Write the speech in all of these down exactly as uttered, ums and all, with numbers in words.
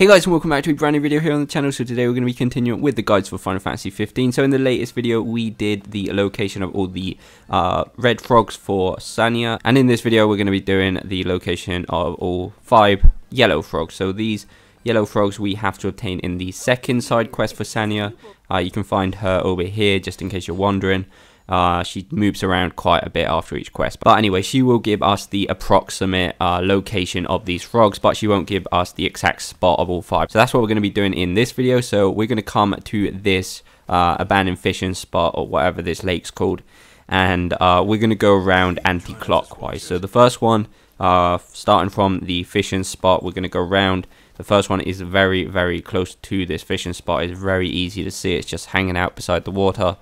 Hey guys, and welcome back to a brand new video here on the channel. So today we're going to be continuing with the guides for Final Fantasy fifteen. So in the latest video we did the location of all the uh, red frogs for Sania, and in this video we're going to be doing the location of all five yellow frogs. So these yellow frogs we have to obtain in the second side quest for Sania. Uh, you can find her over here just in case you're wondering. Uh, she moves around quite a bit after each quest, but anyway, she will give us the approximate uh, location of these frogs, but she won't give us the exact spot of all five. So that's what we're going to be doing in this video. So we're going to come to this uh, abandoned fishing spot, or whatever this lake's called, and uh, we're going to go around anti-clockwise. So the first one, uh, starting from the fishing spot, we're going to go around. The first one is very, very close to this fishing spot. It's very easy to see. It's just hanging out beside the water.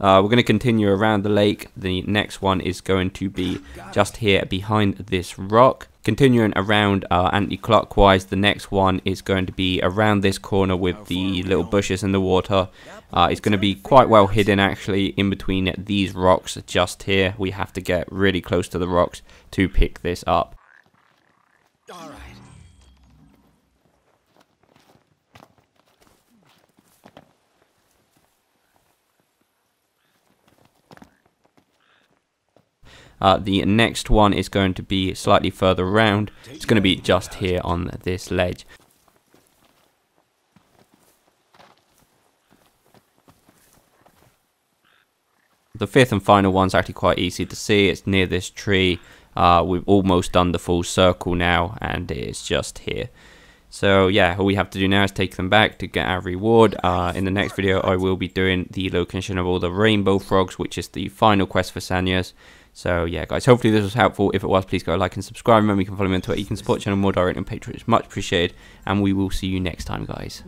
Uh, we're going to continue around the lake. The next one is going to be just here behind this rock. Continuing around uh, anti-clockwise, the next one is going to be around this corner with the little bushes in the water. Uh, it's going to be quite well hidden actually in between these rocks just here. We have to get really close to the rocks to pick this up. All right. Uh, the next one is going to be slightly further around. It's going to be just here on this ledge. The fifth and final one's actually quite easy to see. It's near this tree. Uh, we've almost done the full circle now, and it's just here. So yeah, all we have to do now is take them back to get our reward. Uh, in the next video I will be doing the location of all the rainbow frogs, which is the final quest for Sania's. So yeah guys, hopefully this was helpful. If it was, please go like and subscribe. Remember, you can follow me on Twitter, you can support the channel more direct on Patreon, it's much appreciated, and we will see you next time guys.